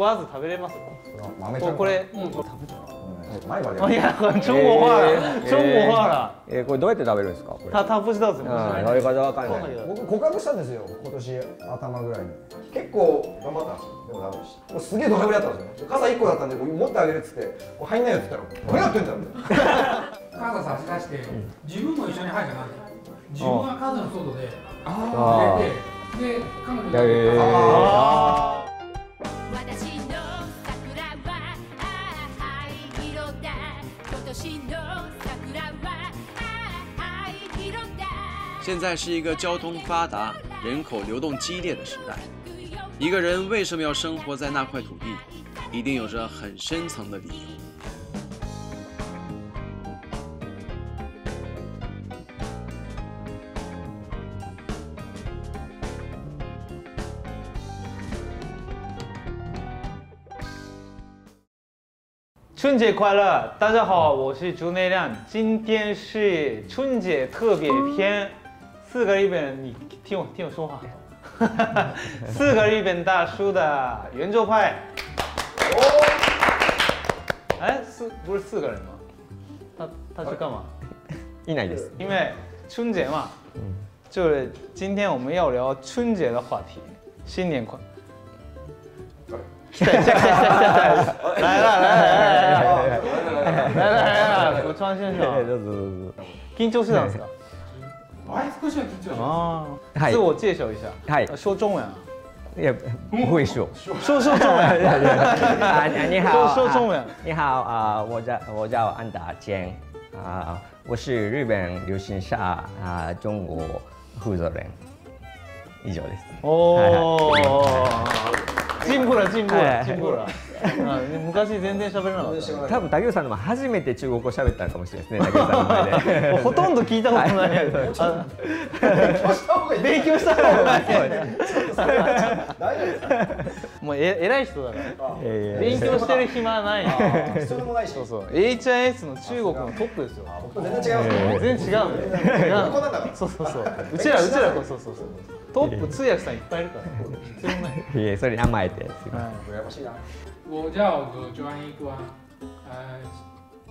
食わず食べれます。これ前まで。いや、超おはら、超おはら。これどうやって食べるんですか。タポジだんですね。食べ方わかんない。僕告白したんですよ、今年頭ぐらいに。結構頑張ったんですよ。でもダメでした。もうすげえドラブリだったんですよ。傘1個だったんで、持ってあげるっつって、入んないよって言ったら、俺がやってんだみたいな。傘差し出して、自分も一緒に入るじゃない。自分は傘の外で、入れて、で、彼女が。现在是一个交通发达、人口流动激烈的时代。一个人为什么要生活在那块土地，一定有着很深层的理由。春节快乐！大家好，我是朱内亮，今天是春节特别篇。四个日本，你听我说话。四个日本大叔的圆桌派。哎，不是四个人吗？他去干嘛？いないです。因为春节嘛，就是今天我们要聊春节的话题，新年快。来了！武川先生，緊張してたんですか？あ、少しは緊張します。はい。自我介紹一下。はい。说中文。いや、不会说。说中文。你好。说中文。你好啊，我叫安达坚啊，我是日本留学生啊，中国负责人。以上です。お。進歩だ。昔全然喋れなかった。多分竹内さんのも初めて中国語喋ったかもしれないですね。竹内さんの前で。ほとんど聞いたことないやつ。勉強した方がいい。もう偉い人だから。勉強してる暇ない。必要もないし。そう。HIS の中国のトップですよ。全然違う。全然違う。そう。うちらそう。トップ通訳さんいっぱいいるから。いや、それ甘えて。羨ましいな。我叫周安一光，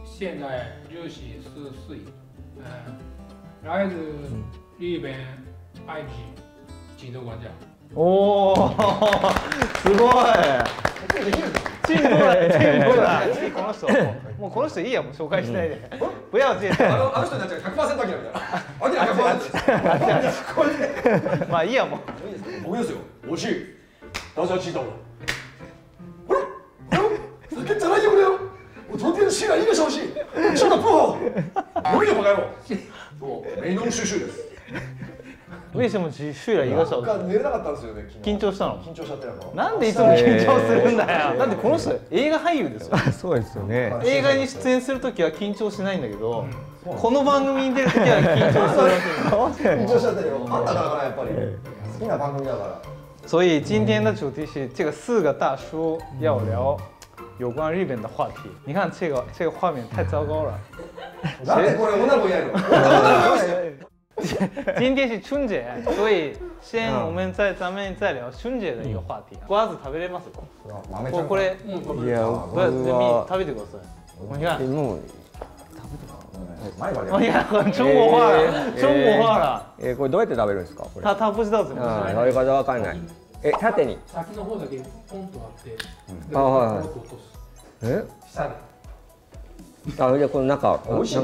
现在64岁，来自日本爱知京都国家。おお、すごい。進歩だ。この人、もうこの人いいや、もう紹介しないで。不要介紹。あの人になっちゃう100%諦めたら。諦めまあいいやもう。僕ですよ。美味しい。大家知道了。酒じゃないよ俺よ。我昨天吃了一个小时，吃的不好。我也不该我。我没弄嘘です。为什么只睡了一个小時？寝れなかったんですよね。緊張したの？緊張しちゃってるから。なんでいつも緊張するんだよ。だってこの人映画俳優ですよ。そうですよね。映画に出演するときは緊張しないんだけど、この番組に出るときは緊張する。緊張しちゃってるよ。あったからやっぱり好きな番組だから。所以今天的主题是这个四个大叔要聊有关日本的话题。你看这个画面太糟糕了。今天是春节，所以先咱们再聊春节的一个话题。瓜子食べれます？これ食べてください。你看。いや、中国話だ。これどうやって食べるんですか？これ。食べ方わかんない。縦に。先の方だけポンと割って。あ、はい。下で。あ、じゃこの中、殻食べちゃっ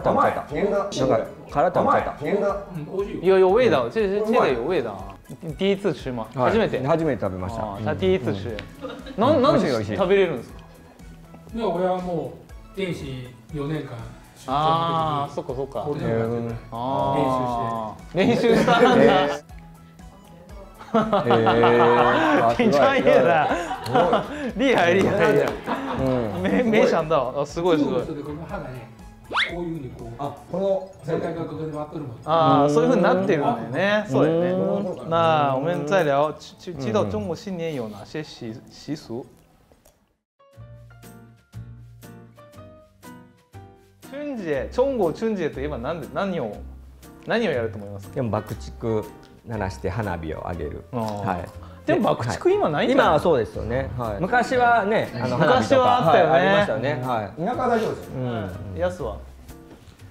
た。殻食べちゃった。有味道，这个有味道。第一次吃吗？初めて食べました。第一次吃。なんで食べれるんですか？いや、俺はもう電子4年間。ああ、そっか。練習したんだ。厉害。没想到，そういう風になってるんだよね。そうだよね。那我们再聊，知道中国新年有哪些习俗？中国春節といえば何をやると思いますか？でも爆竹鳴らして花火をあげる。でも爆竹今ないんじゃない？今はそうですよね。昔はね、昔はあったよね。ありましたよね。田舎は大丈夫ですよ。やすは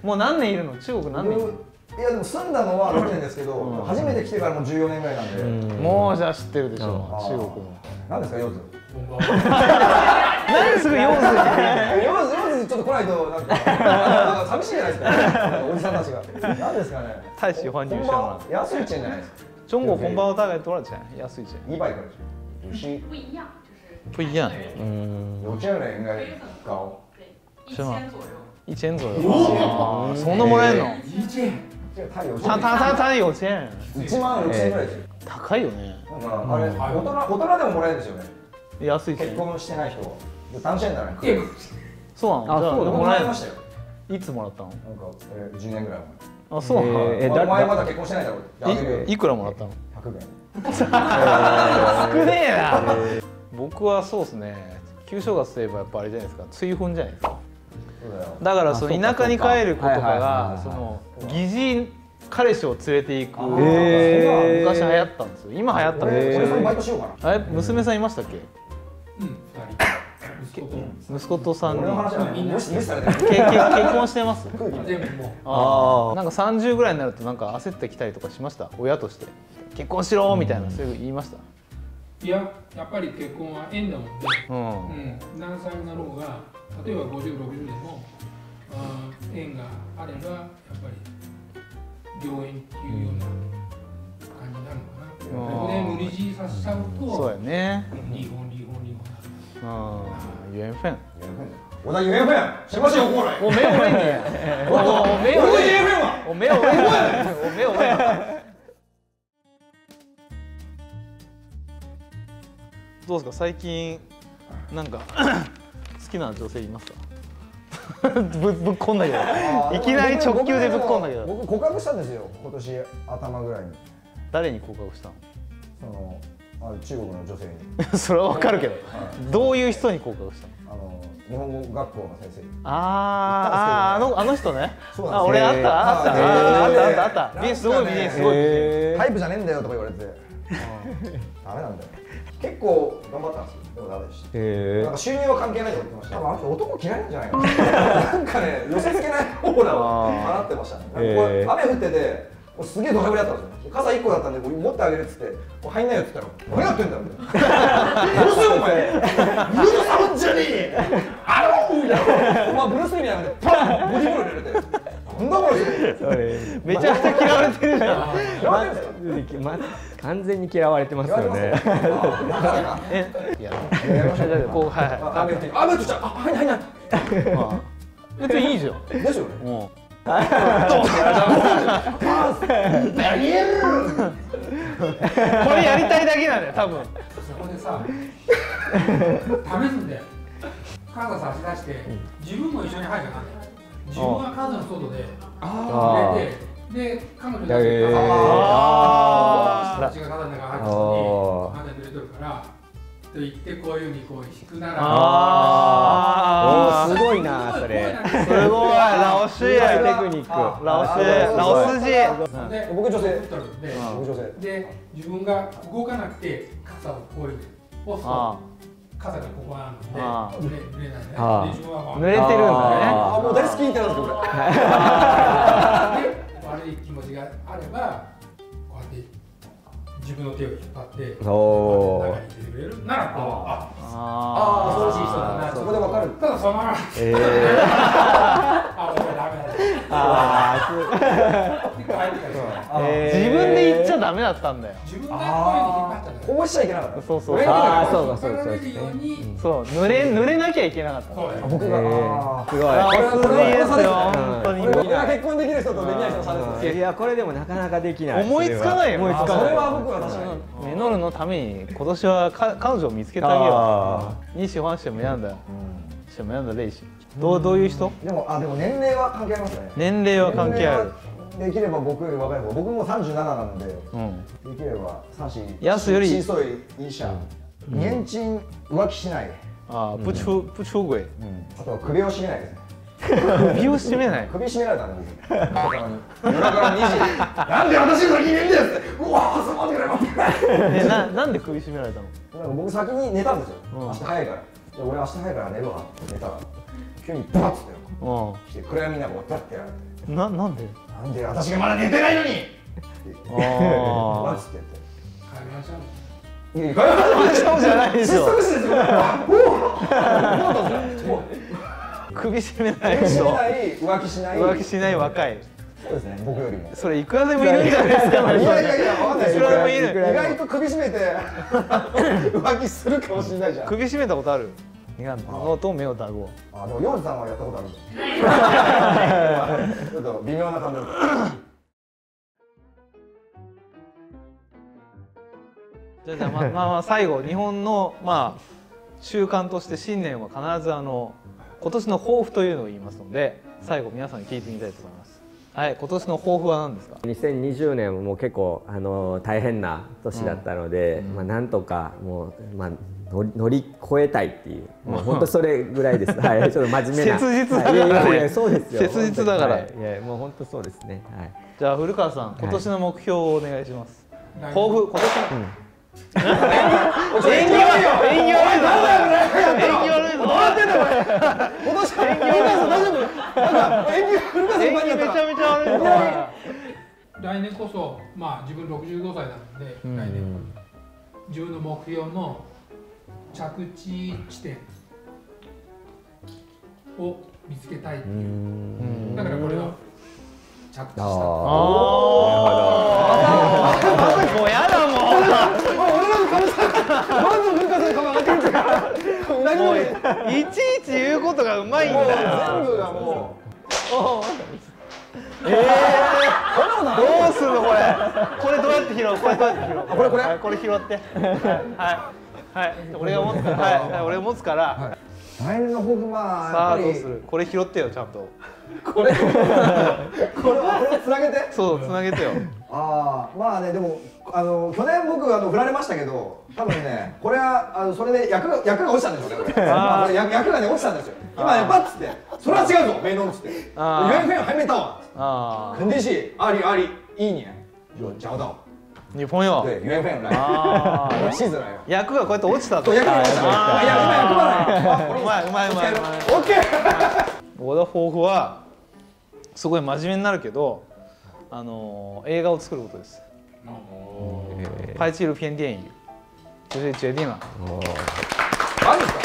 もう何年いるの？中国何年いるの？いやでも住んだのは6年ですけど、初めて来てからもう14年ぐらいなんで。もうじゃあ知ってるでしょ中国の。何ですかヨーズ？何すぐヨーズ？ヨーズちょっと来ないとなんか寂しいじゃないですか。おじさんたちが。何ですかね。大使欢迎上。安いチェンじゃないですか。中国红包大概多少钱？安いじゃん。200块钱。不一样，不一样。有钱人应该高。是吗？1000左右。そんなもらえるの？他有钱。16000ぐらいですよ。高いよね。あれ大人でももらえるんですよね。安い。結婚してない人は。単身だね。そうなの。あ、そうもらえましたよ。いつもらったの？なんか10年ぐらい前。あ、そうなの。え、お前まだ結婚してないだろ。いくらもらったの？100元。少ねえな。僕はそうですね。旧正月といえばやっぱあれじゃないですか。追分じゃないですか。だからその田舎に帰る子とかがその疑似彼氏を連れていくのが昔流行ったんですよ。今流行ったんですよ。バイトしようかな。あれ娘さんいましたっけ？息子と3人。結婚してます。なんか30ぐらいになるとなんか焦ってきたりとかしました。親として結婚しろみたいなそういう言いました。いや、やっぱり結婚は縁だもんね。何歳になろうが、例えば50、60でも縁があればやっぱり良縁っていうような感じになるのかな。それで無理強いさせちゃうと、そうやね。缘分，我的缘分，什么时候过来？我没有问你，我的缘分嘛，我没有问，我没有问。どうですか最近なんか好きな女性いますか？ぶっこんだけど、いきなり直球でぶっこんだけど。僕告白したんですよ今年頭ぐらいに。誰に告白したの？その。中国の女性に。それはわかるけど、どういう人に告白したの？日本語学校の先生。ああ、あの人ね。あ、俺あった。すごい美人、すごい。タイプじゃねえんだよとか言われて。ダメなんだよ。結構頑張ったんですよ。でもダメでした。なんか収入は関係ないと言ってました。多分あの人男嫌いなんじゃないかな。なんかね、寄せ付けないオーラを放ってましたね。雨降ってて。すげえドラブリだったんですよ。傘1個だったんで持ってあげるっつって「入んないよ」っつったら「何やってんだ」みたいな「どうするお前ブルース触んじゃねえあろう」みたいな「お前ブルースみたいな」でパンボディーボール入れられて「なんだこれ」めちゃくちゃ嫌われてるじゃん。完全に嫌われてますよね。え、いややりましょう。こう、はいはい、あ、めっちゃ、あ、入んない別にいいじゃん。ですよね。どうこれやりたいだけなんだよ多分。そこでさ試すんだよ。カード差し出して自分も一緒に入るじゃない。自分はカードの外で入れて、で彼女たちが私がカードの中入ったのにあんたに入れとるからと言って、こういうふうにこう引くなら。ああ、すごいなそれ。すごいラオシーテクニック。ラオス字。僕女性。で自分が動かなくて傘をこういう押すと傘がここあるので濡れないね。濡れてるんだね。ああ、もう大好きになるんですよこれ。で悪い気持ちがあればこうやって。自分の手を引っ張って中に入れてくれるなら、ああ、恐ろしい人だな。そこでわかる。ただそのままあ、俺ダメだ。ああ、結構入ってたりする。自分で言っちゃダメだったんだよ。自分でこういうの引っ張っちゃった。こうしちゃいけなかった。そう。ああ、そう。そう、濡れなきゃいけなかった。僕がすごい。本当に。僕が結婚できる人とできない人の差です。いや、これでもなかなかできない。思いつかないよ。思いつかない。メノルのために今年は彼女を見つけてあげよう。にしほんしてもやんだ。してもやんだレイシ。どういう人？でも年齢は関係ありますね。年齢は関係ある。できれば僕より若い方。僕も37なので。できればやすより小さい医者。年賃浮気しない。ああ、不出轨。あとは首を絞めないですね。首を絞めない。首絞められたんです。夜中の2時。なんで私の先にいるんです。うわー、すまんじゃない。なんで首絞められたの？なんか僕先に寝たんですよ。明日早いから。じゃ俺明日早いから寝るわって寝たら、急にバッつってよ。来て暗闇の中バッてやられて。なんで？なんで私がまだ寝てないのに。バッつってやって。帰りましょう。いや、ガヤガヤしそうじゃないでしょ。首絞めないでしょ。浮気しない。浮気しない若い。そうですね。僕よりも。それいくらでもいるんじゃないですか。いやいやいや、わかんない。いくらでもいる。意外と首絞めて浮気するかもしれないじゃん。首絞めたことある？いや、脳と目をだご。あ、でもヨウジさんはやったことある。ちょっと微妙な感じ。じゃあまあ最後、日本のまあ習慣として新年は必ず今年の抱負というのを言いますので、最後皆さんに聞いてみたいと思います。はい、今年の抱負は何ですか？2020年も結構大変な年だったので、まあなんとかもうまあ乗り越えたいっていう、もう本当それぐらいです。はい、ちょっと真面目な。切実だから。そうですよ。切実だから。いや、もう本当そうですね。はい。じゃあ古川さん、今年の目標をお願いします。抱負、今年。演技悪いよ。演技悪いぞ。演技悪いぞ。来年こそ、まあ自分65歳なので、来年自分の目標の着地地点を見つけたいっていう。だからこれは着地した。もうやだもん。どんどん文化祭が上がってくるんだからいちいち言うことがうまいんだよ。全部がもうどうするのこれ。これどうやって拾う？これどうやって拾う？これ拾って。はいはい。俺が持つから。はい。俺持つから。来年の抱負はさあどうする？これ拾ってよちゃんと。これつなげて。そうつなげてよ。ああまあねでも去年僕振られましたけど多分ねこれはそれで役が落ちたんですよね。役がね落ちたんですよ。今ねパッつってそれは違うぞメイドンつって。400円はめたわ。ああ。肯定しありいいね。じゃあだわ。日本よ。で、400円来。ああ。シーズン来よ。役がこうやって落ちたと。役が落ちた。いや今役はない。うまい。オッケー。僕の抱負はすごい真面目になるけど映画を作ることです。拍制作片電影，就是决定了。何ですか？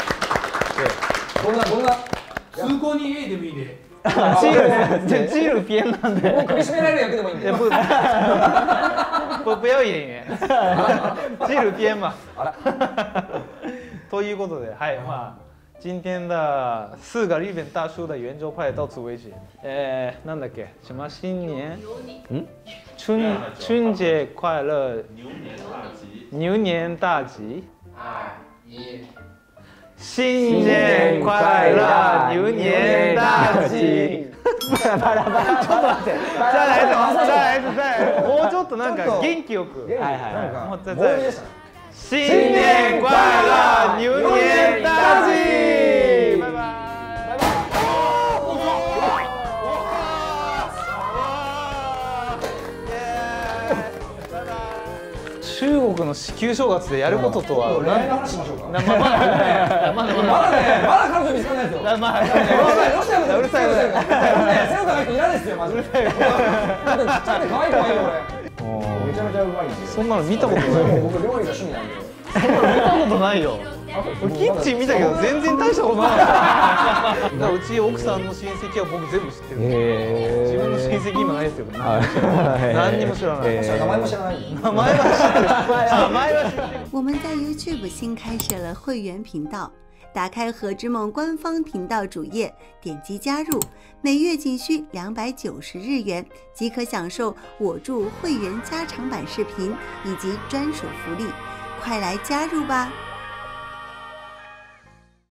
こんな通行に A でもいいで。チール片なんで。もう首絞められる役でもいいんで。不要演員。チール片嘛。ということで、はいまあ。今天的四个日本大叔的圆桌派到此为止。なんだっけ？什么新年？嗯，春节快乐！牛年大吉！新年快乐！牛年大吉！ちょっと待って。再来一次。もうちょっとなんか元気よく。はい。新年快乐，牛年大吉！拜拜。中国の四旧正月でやることとは。何の話しましょうか。まだ彼女見つかんないですよ。うるさい。めちゃめちゃうまいんで。そんなの見たことない。僕料理が趣味なんで。そんなの見たことないよ。キッチン見たけど全然大したことない。うち奥さんの親戚は僕全部知ってる。自分の親戚今ないですよ。何にも知らない。名前は知ってる。我们在 YouTube 新开设了会员频道，打开和之梦官方频道主页，点击加入，每月仅需290日元，即可享受我住会员加长版视频以及专属福利，快来加入吧！